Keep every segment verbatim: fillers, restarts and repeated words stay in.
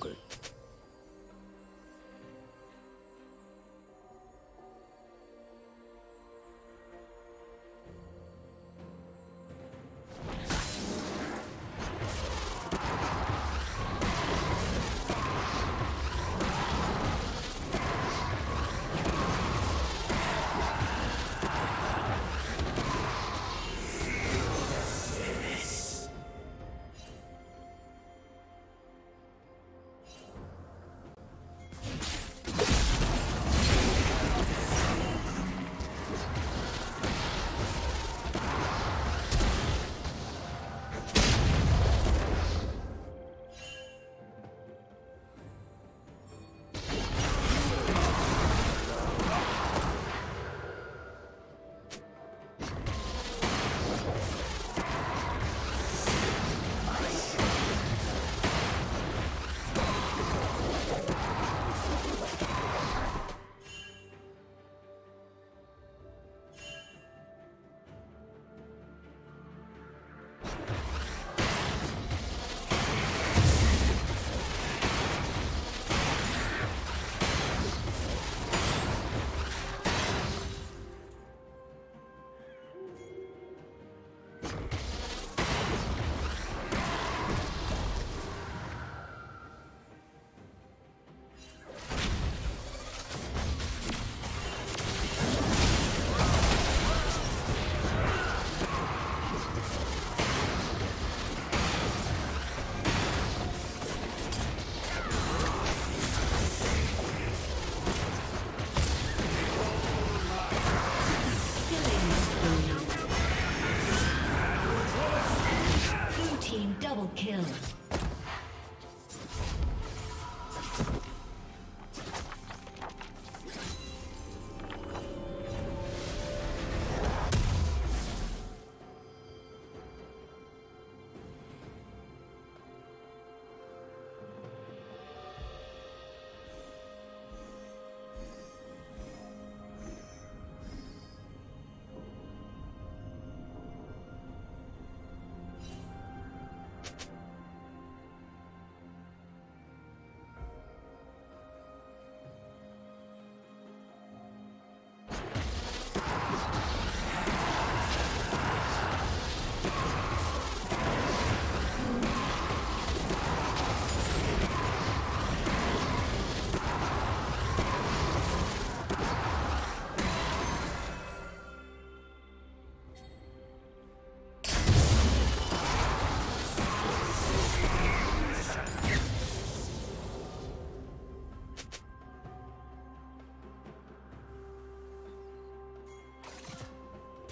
good.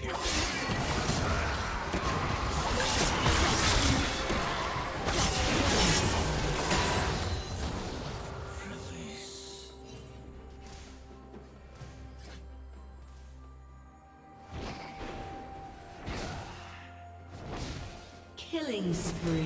Kill. Killing spree.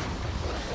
Team's turret has been